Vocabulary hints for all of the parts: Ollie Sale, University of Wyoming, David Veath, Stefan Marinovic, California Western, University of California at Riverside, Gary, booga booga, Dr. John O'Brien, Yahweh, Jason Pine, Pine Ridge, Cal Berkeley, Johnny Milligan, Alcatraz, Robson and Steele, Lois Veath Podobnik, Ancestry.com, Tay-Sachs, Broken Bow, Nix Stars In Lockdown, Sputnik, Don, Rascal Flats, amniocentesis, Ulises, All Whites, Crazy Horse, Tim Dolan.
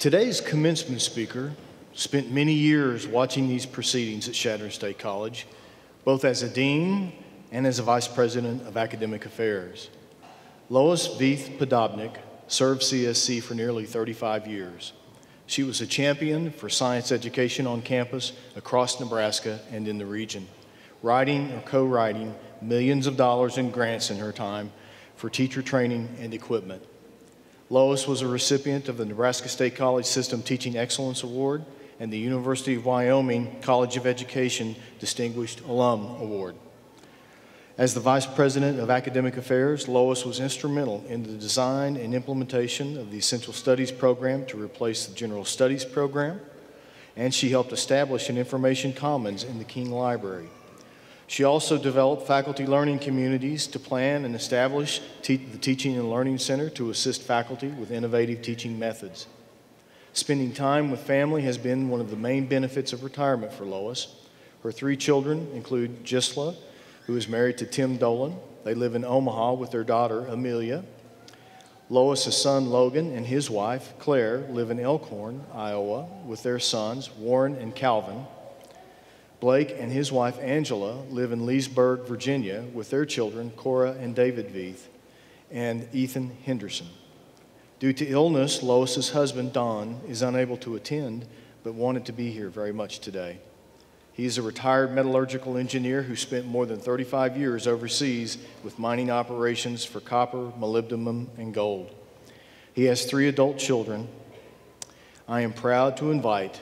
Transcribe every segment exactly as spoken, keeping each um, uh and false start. Today's commencement speaker spent many years watching these proceedings at Chadron State College, both as a dean and as a vice president of academic affairs. Lois Veath Podobnik served C S C for nearly thirty-five years. She was a champion for science education on campus across Nebraska and in the region, writing or co-writing millions of dollars in grants in her time for teacher training and equipment. Lois was a recipient of the Nebraska State College System Teaching Excellence Award and the University of Wyoming College of Education Distinguished Alum Award. As the Vice President of Academic Affairs, Lois was instrumental in the design and implementation of the Essential Studies program to replace the General Studies program, and she helped establish an Information Commons in the King Library. She also developed faculty learning communities to plan and establish te the Teaching and Learning Center to assist faculty with innovative teaching methods. Spending time with family has been one of the main benefits of retirement for Lois. Her three children include Gisla, who is married to Tim Dolan. They live in Omaha with their daughter, Amelia. Lois's son, Logan, and his wife, Claire, live in Elkhorn, Iowa, with their sons, Warren and Calvin. Blake and his wife, Angela, live in Leesburg, Virginia, with their children, Cora and David Veath, and Ethan Henderson. Due to illness, Lois's husband, Don, is unable to attend, but wanted to be here very much today. He is a retired metallurgical engineer who spent more than thirty-five years overseas with mining operations for copper, molybdenum, and gold. He has three adult children. I am proud to invite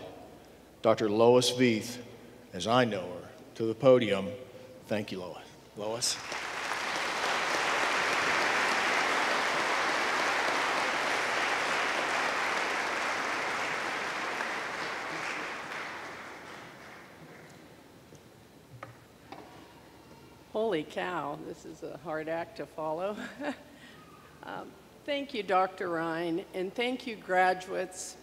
Doctor Lois Veath, as I know her, to the podium. Thank you, Lois. Lois. Holy cow, this is a hard act to follow. um, thank you, Doctor Rhine, and thank you, graduates,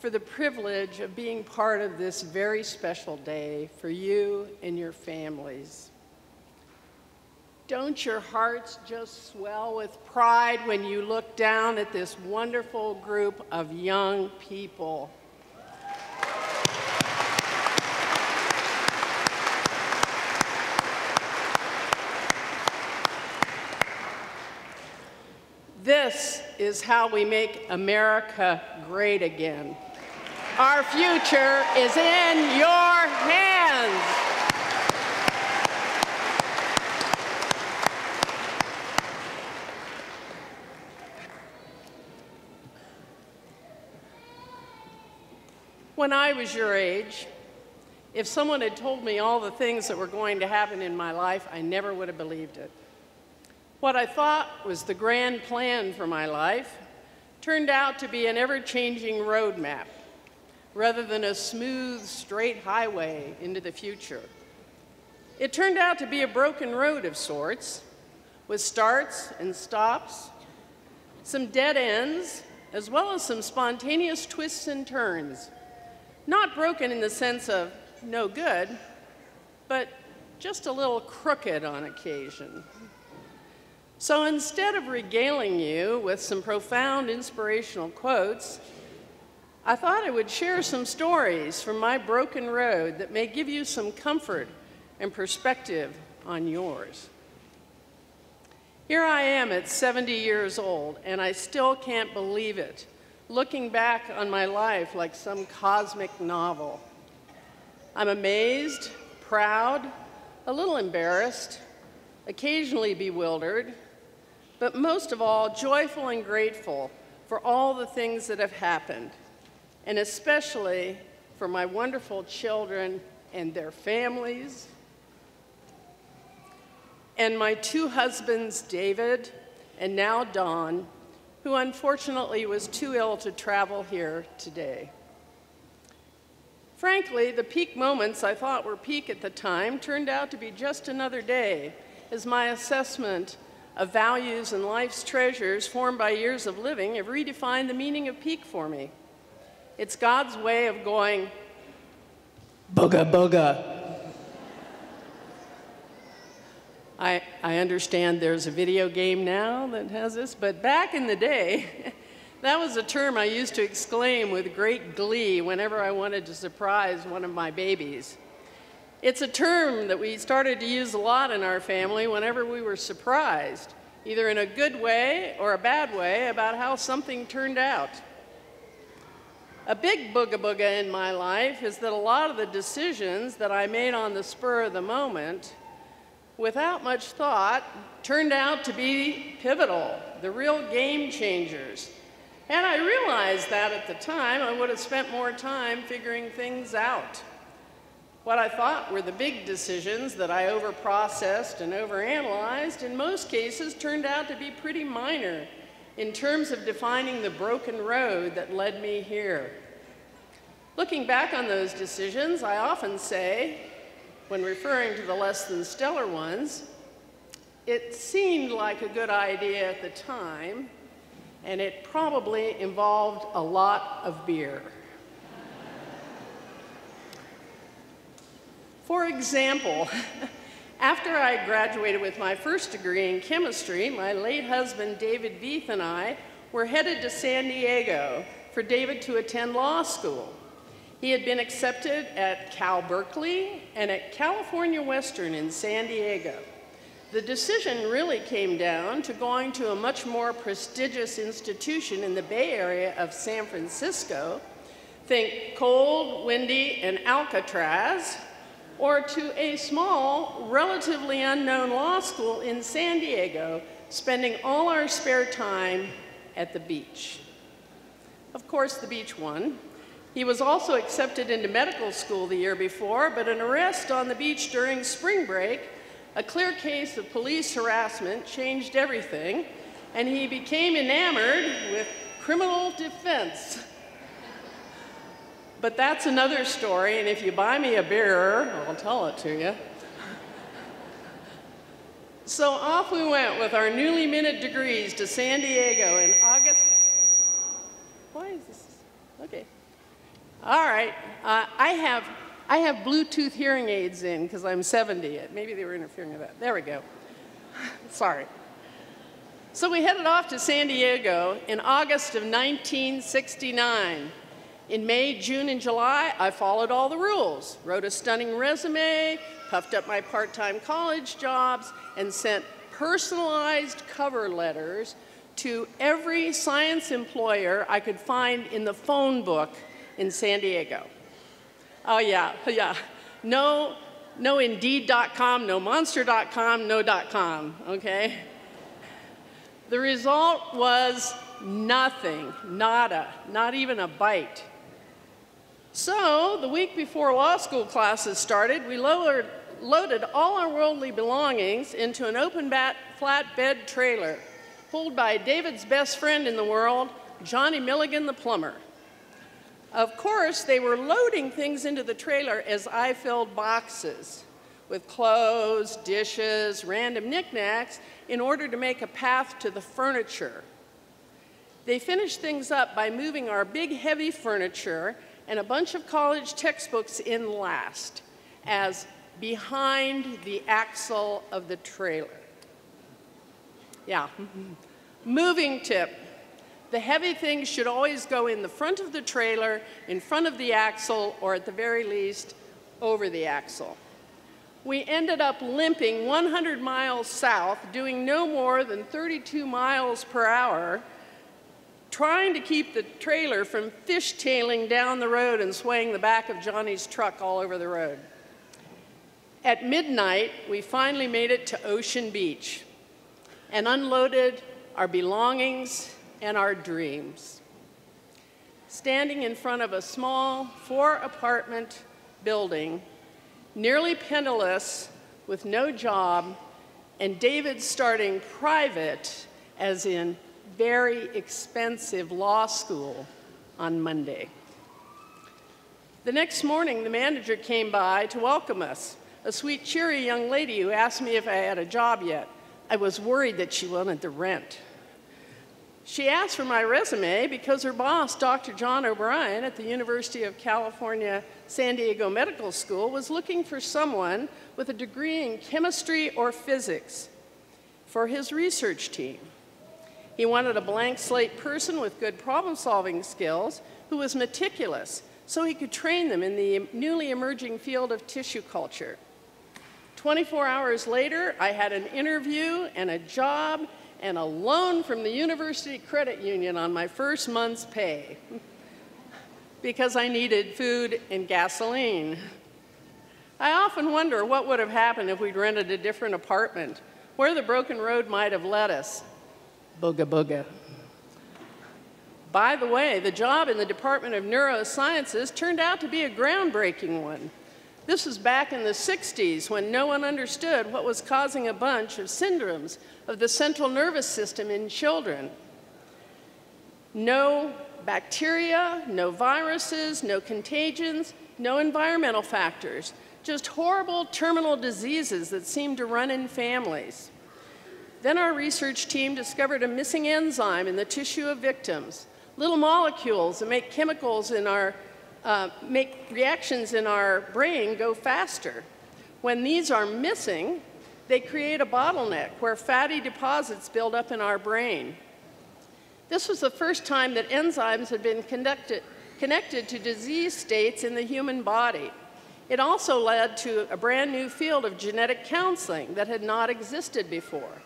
for the privilege of being part of this very special day for you and your families. Don't your hearts just swell with pride when you look down at this wonderful group of young people? This is how we make America great again. Our future is in your hands. When I was your age, if someone had told me all the things that were going to happen in my life, I never would have believed it. What I thought was the grand plan for my life turned out to be an ever-changing roadmap, rather than a smooth, straight highway into the future. It turned out to be a broken road of sorts, with starts and stops, some dead ends, as well as some spontaneous twists and turns. Not broken in the sense of no good, but just a little crooked on occasion. So instead of regaling you with some profound inspirational quotes, I thought I would share some stories from my broken road that may give you some comfort and perspective on yours. Here I am at seventy years old, and I still can't believe it, looking back on my life like some cosmic novel. I'm amazed, proud, a little embarrassed, occasionally bewildered, but most of all, joyful and grateful for all the things that have happened, and especially for my wonderful children and their families, and my two husbands, David and now Don, who unfortunately was too ill to travel here today. Frankly, the peak moments I thought were peak at the time turned out to be just another day, as my assessment of values and life's treasures formed by years of living have redefined the meaning of peak for me. It's God's way of going, booga, booga. I, I understand there's a video game now that has this, but back in the day, That was a term I used to exclaim with great glee whenever I wanted to surprise one of my babies. It's a term that we started to use a lot in our family whenever we were surprised, either in a good way or a bad way, about how something turned out. A big booga booga in my life is that a lot of the decisions that I made on the spur of the moment, without much thought, turned out to be pivotal, the real game changers. And I realized that at the time, I would have spent more time figuring things out. What I thought were the big decisions that I overprocessed and overanalyzed, in most cases, turned out to be pretty minor in terms of defining the broken road that led me here. Looking back on those decisions, I often say, when referring to the less than stellar ones, it seemed like a good idea at the time, and it probably involved a lot of beer. For example, after I graduated with my first degree in chemistry, my late husband, David Veath, and I were headed to San Diego for David to attend law school. He had been accepted at Cal Berkeley and at California Western in San Diego. The decision really came down to going to a much more prestigious institution in the Bay Area of San Francisco, think cold, windy, and Alcatraz, or to a small, relatively unknown law school in San Diego, spending all our spare time at the beach. Of course, the beach won. He was also accepted into medical school the year before, but an arrest on the beach during spring break, a clear case of police harassment, changed everything, and he became enamored with criminal defense. But that's another story, and if you buy me a beer, I'll tell it to you. So off we went with our newly minted degrees to San Diego in August. Why is this? Okay. All right. Uh, I have... I have Bluetooth hearing aids in because I'm seventy. Maybe they were interfering with that. There we go. Sorry. So we headed off to San Diego in August of nineteen sixty-nine. In May, June, and July, I followed all the rules, wrote a stunning resume, puffed up my part-time college jobs, and sent personalized cover letters to every science employer I could find in the phone book in San Diego. Oh, yeah, yeah. No, no Indeed dot com, no Monster dot com, no .com, okay? The result was nothing, nada, not even a bite. So the week before law school classes started, we lowered, loaded all our worldly belongings into an open bat, flatbed trailer pulled by David's best friend in the world, Johnny Milligan the plumber. Of course, they were loading things into the trailer as I filled boxes with clothes, dishes, random knickknacks in order to make a path to the furniture. They finished things up by moving our big, heavy furniture and a bunch of college textbooks in last, as behind the axle of the trailer. Yeah. Moving tip. The heavy things should always go in the front of the trailer, in front of the axle, or at the very least, over the axle. We ended up limping one hundred miles south, doing no more than thirty-two miles per hour, trying to keep the trailer from fishtailing down the road and swaying the back of Johnny's truck all over the road. At midnight, we finally made it to Ocean Beach and unloaded our belongings and our dreams. Standing in front of a small four-apartment building, nearly penniless, with no job, and David starting private, as in very expensive law school, on Monday. The next morning, the manager came by to welcome us, a sweet, cheery young lady who asked me if I had a job yet. I was worried that she wanted the rent. She asked for my resume because her boss, Doctor John O'Brien, at the University of California San Diego Medical School, was looking for someone with a degree in chemistry or physics for his research team. He wanted a blank slate person with good problem-solving skills who was meticulous so he could train them in the newly emerging field of tissue culture. twenty-four hours later, I had an interview and a job and a loan from the University Credit Union on my first month's pay because I needed food and gasoline. I often wonder what would have happened if we'd rented a different apartment, where the broken road might have led us. Booga booga. By the way, the job in the Department of Neurosciences turned out to be a groundbreaking one. This was back in the sixties when no one understood what was causing a bunch of syndromes of the central nervous system in children. No bacteria, no viruses, no contagions, no environmental factors, just horrible terminal diseases that seemed to run in families. Then our research team discovered a missing enzyme in the tissue of victims, little molecules that make chemicals in our, uh, make reactions in our brain go faster. When these are missing, they create a bottleneck where fatty deposits build up in our brain. This was the first time that enzymes had been conducted, connected to disease states in the human body. It also led to a brand new field of genetic counseling that had not existed before,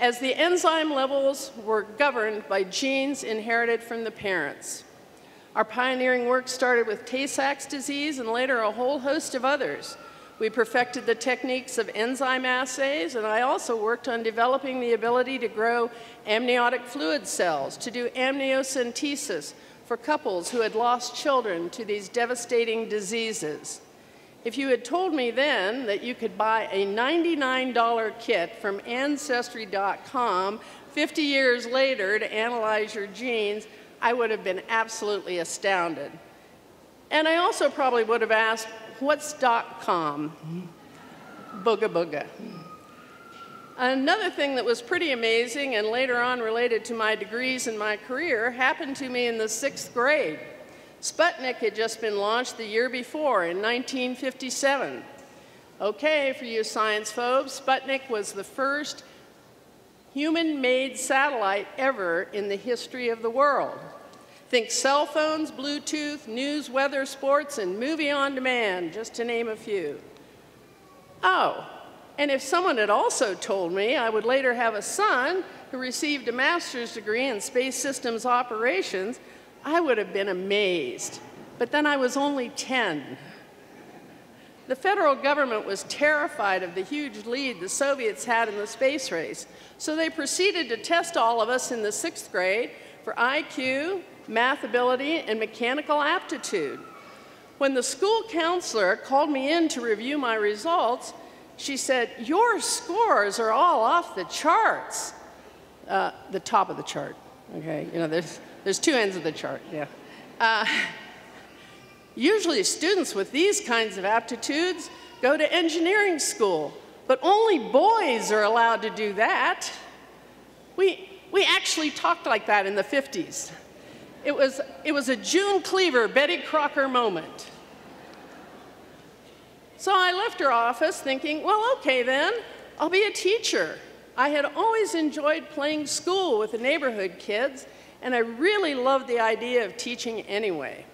as the enzyme levels were governed by genes inherited from the parents. Our pioneering work started with Tay-Sachs disease and later a whole host of others. We perfected the techniques of enzyme assays, and I also worked on developing the ability to grow amniotic fluid cells to do amniocentesis for couples who had lost children to these devastating diseases. If you had told me then that you could buy a ninety-nine dollar kit from Ancestry dot com fifty years later to analyze your genes, I would have been absolutely astounded. And I also probably would have asked, what's dot com? Booga booga. Another thing that was pretty amazing and later on related to my degrees and my career happened to me in the sixth grade. Sputnik had just been launched the year before, in nineteen fifty-seven. Okay, for you science phobes, Sputnik was the first human-made satellite ever in the history of the world. Think cell phones, Bluetooth, news, weather, sports, and movie on demand, just to name a few. Oh, and if someone had also told me I would later have a son who received a master's degree in space systems operations, I would have been amazed, but then I was only ten. The federal government was terrified of the huge lead the Soviets had in the space race, so they proceeded to test all of us in the sixth grade for I Q, math ability, and mechanical aptitude. When the school counselor called me in to review my results, she said, "Your scores are all off the charts." Uh, the top of the chart, okay, you know, there's There's two ends of the chart, yeah. Uh, usually students with these kinds of aptitudes go to engineering school, but only boys are allowed to do that. We, we actually talked like that in the fifties. It was, it was a June Cleaver, Betty Crocker moment. So I left her office thinking, well, okay then, I'll be a teacher. I had always enjoyed playing school with the neighborhood kids, and I really loved the idea of teaching anyway.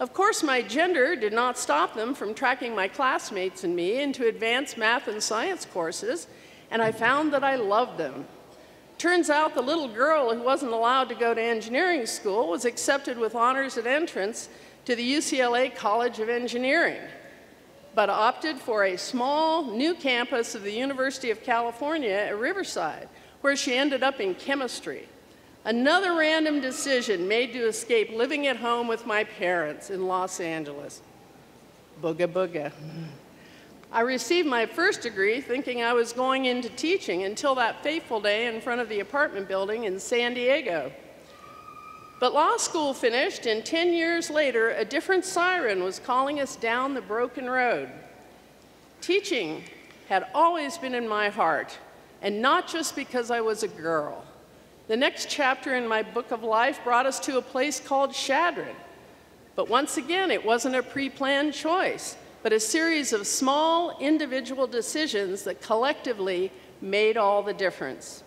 Of course, my gender did not stop them from tracking my classmates and me into advanced math and science courses, and I found that I loved them. Turns out the little girl who wasn't allowed to go to engineering school was accepted with honors at entrance to the U C L A College of Engineering, but opted for a small new campus of the University of California at Riverside, where she ended up in chemistry. Another random decision made to escape living at home with my parents in Los Angeles. Booga booga. I received my first degree thinking I was going into teaching until that fateful day in front of the apartment building in San Diego. But law school finished, and ten years later, a different siren was calling us down the broken road. Teaching had always been in my heart, and not just because I was a girl. The next chapter in my book of life brought us to a place called Chadron. But once again, it wasn't a pre-planned choice, but a series of small individual decisions that collectively made all the difference.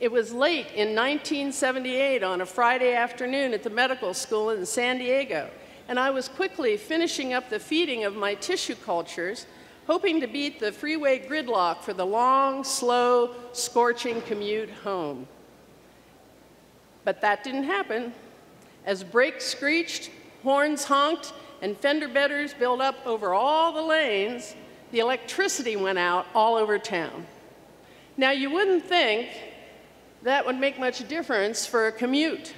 It was late in nineteen seventy-eight on a Friday afternoon at the medical school in San Diego, and I was quickly finishing up the feeding of my tissue cultures, hoping to beat the freeway gridlock for the long, slow, scorching commute home. But that didn't happen. As brakes screeched, horns honked, and fender bedders built up over all the lanes, the electricity went out all over town. Now, you wouldn't think that would make much difference for a commute,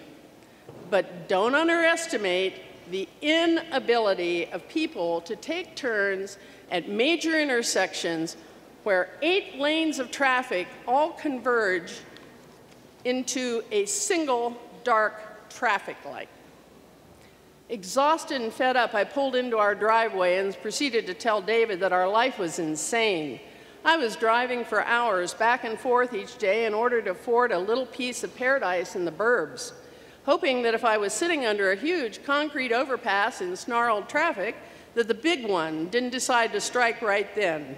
but don't underestimate the inability of people to take turns at major intersections where eight lanes of traffic all converge into a single dark traffic light. Exhausted and fed up, I pulled into our driveway and proceeded to tell David that our life was insane. I was driving for hours back and forth each day in order to afford a little piece of paradise in the burbs, hoping that if I was sitting under a huge concrete overpass in snarled traffic, that the big one didn't decide to strike right then.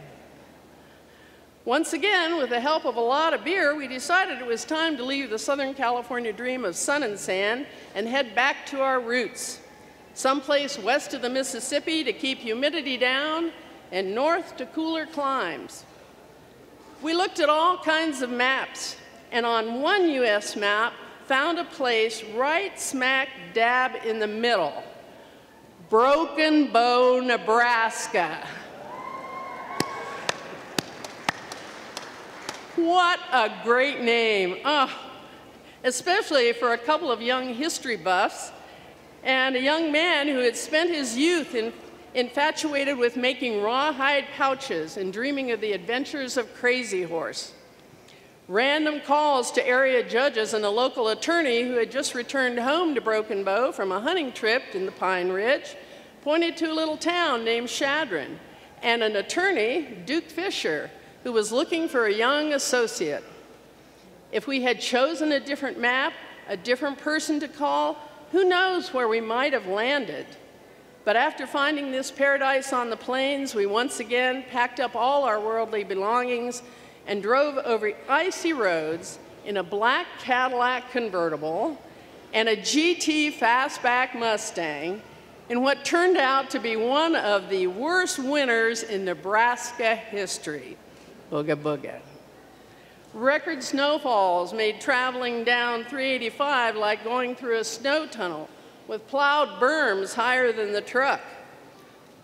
Once again, with the help of a lot of beer, we decided it was time to leave the Southern California dream of sun and sand and head back to our roots, someplace west of the Mississippi to keep humidity down and north to cooler climes. We looked at all kinds of maps, and on one U S map, found a place right smack dab in the middle, Broken Bow, Nebraska. What a great name, oh, especially for a couple of young history buffs and a young man who had spent his youth in infatuated with making rawhide pouches and dreaming of the adventures of Crazy Horse. Random calls to area judges and a local attorney who had just returned home to Broken Bow from a hunting trip in the Pine Ridge pointed to a little town named Chadron, and an attorney, Duke Fisher, who was looking for a young associate. If we had chosen a different map, a different person to call, who knows where we might have landed. But after finding this paradise on the plains, we once again packed up all our worldly belongings and drove over icy roads in a black Cadillac convertible and a G T fastback Mustang in what turned out to be one of the worst winters in Nebraska history. Booga booga. Record snowfalls made traveling down three eighty-five like going through a snow tunnel, with plowed berms higher than the truck.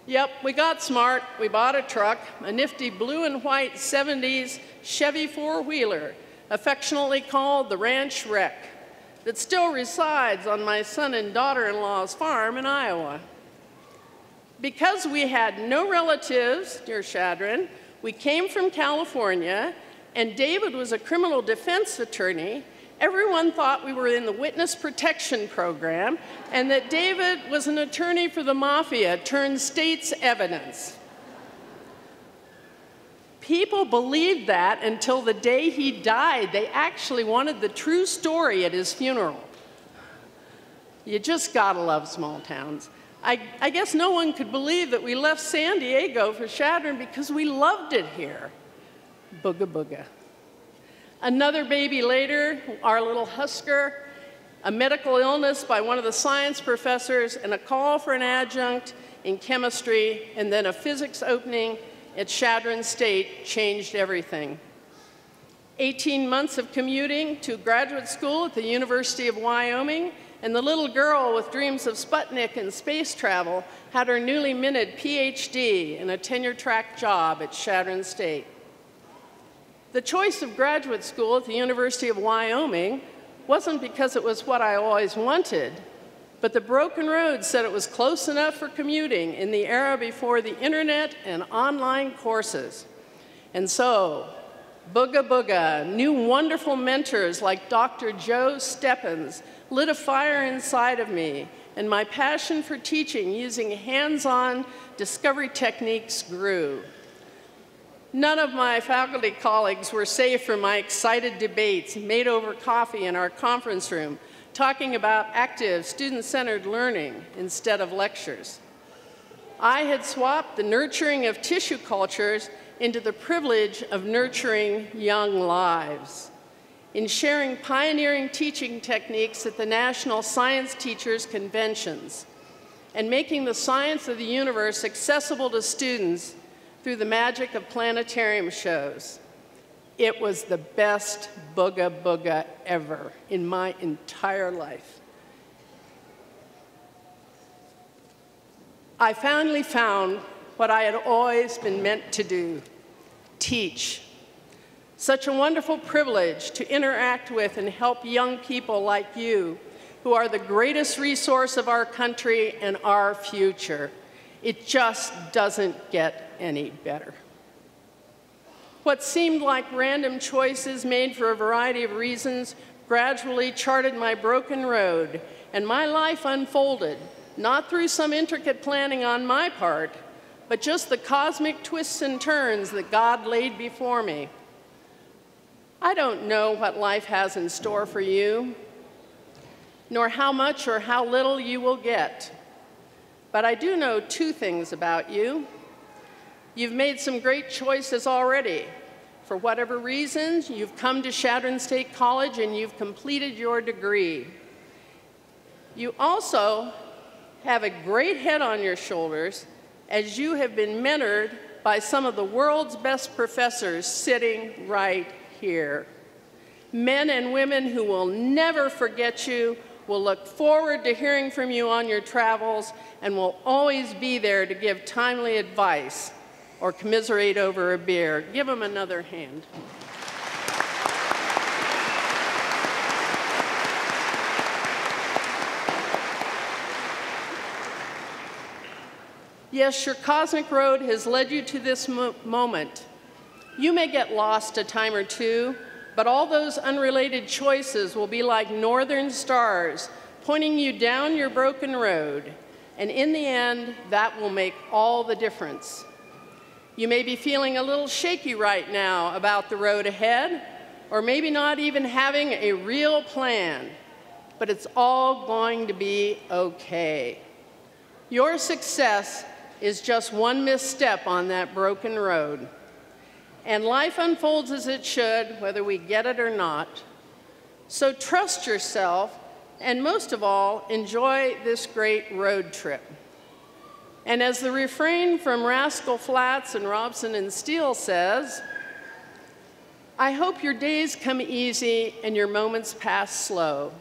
Yep, we got smart. We bought a truck, a nifty blue and white seventies Chevy four-wheeler, affectionately called the Ranch Wreck, that still resides on my son and daughter-in-law's farm in Iowa. Because we had no relatives near Chadron, we came from California, and David was a criminal defense attorney. Everyone thought we were in the witness protection program and that David was an attorney for the mafia turned state's evidence. People believed that until the day he died. They actually wanted the true story at his funeral. You just gotta love small towns. I, I guess no one could believe that we left San Diego for Chadron because we loved it here. Booga booga. Another baby later, our little Husker, a medical illness by one of the science professors, and a call for an adjunct in chemistry, and then a physics opening at Chadron State changed everything. eighteen months of commuting to graduate school at the University of Wyoming, and the little girl with dreams of Sputnik and space travel had her newly minted PhD in a tenure-track job at Chadron State. The choice of graduate school at the University of Wyoming wasn't because it was what I always wanted, but the broken road said it was close enough for commuting in the era before the internet and online courses. And so, booga booga, new wonderful mentors like Doctor Joe Steppins lit a fire inside of me, and my passion for teaching using hands-on discovery techniques grew. None of my faculty colleagues were safe from my excited debates made over coffee in our conference room, talking about active, student-centered learning instead of lectures. I had swapped the nurturing of tissue cultures into the privilege of nurturing young lives. in sharing pioneering teaching techniques at the National Science Teachers Conventions and making the science of the universe accessible to students through the magic of planetarium shows. It was the best booga booga ever in my entire life. I finally found what I had always been meant to do, teach. Such a wonderful privilege to interact with and help young people like you who are the greatest resource of our country and our future. It just doesn't get any better. What seemed like random choices made for a variety of reasons gradually charted my broken road, and my life unfolded, not through some intricate planning on my part, but just the cosmic twists and turns that God laid before me. I don't know what life has in store for you, nor how much or how little you will get, but I do know two things about you. You've made some great choices already. For whatever reasons, you've come to Chadron State College and you've completed your degree. You also have a great head on your shoulders as you have been mentored by some of the world's best professors sitting right here. Men and women who will never forget you, will look forward to hearing from you on your travels, and will always be there to give timely advice or commiserate over a beer. Give them another hand. Yes, your cosmic road has led you to this mo moment. You may get lost a time or two, but all those unrelated choices will be like northern stars pointing you down your broken road. And in the end, that will make all the difference. You may be feeling a little shaky right now about the road ahead, or maybe not even having a real plan, but it's all going to be okay. Your success is just one misstep on that broken road. And life unfolds as it should, whether we get it or not. So trust yourself, and most of all, enjoy this great road trip. And as the refrain from Rascal Flats and Robson and Steele says, I hope your days come easy and your moments pass slow,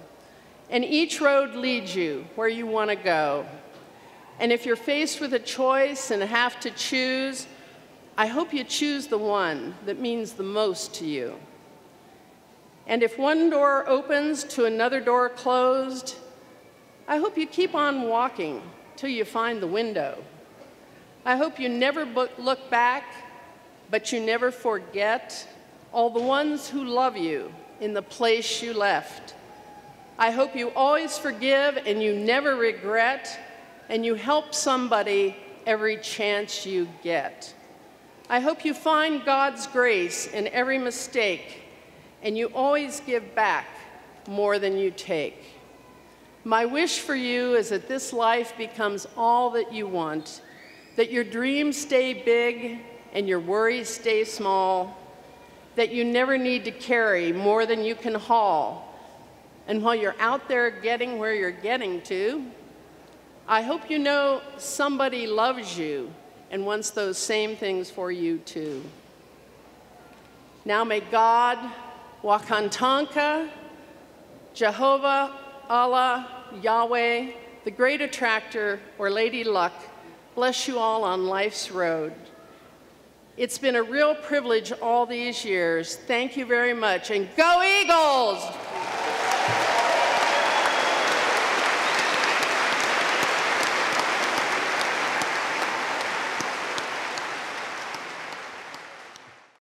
and each road leads you where you want to go. And if you're faced with a choice and have to choose, I hope you choose the one that means the most to you. And if one door opens to another door closed, I hope you keep on walking till you find the window. I hope you never look back, but you never forget all the ones who love you in the place you left. I hope you always forgive and you never regret, and you help somebody every chance you get. I hope you find God's grace in every mistake, and you always give back more than you take. My wish for you is that this life becomes all that you want, that your dreams stay big and your worries stay small, that you never need to carry more than you can haul. And while you're out there getting where you're getting to, I hope you know somebody loves you and wants those same things for you, too. Now may God, Wakantanka, Jehovah, Allah, Yahweh, the Great Attractor, or Lady Luck, bless you all on life's road. It's been a real privilege all these years. Thank you very much, and go Eagles!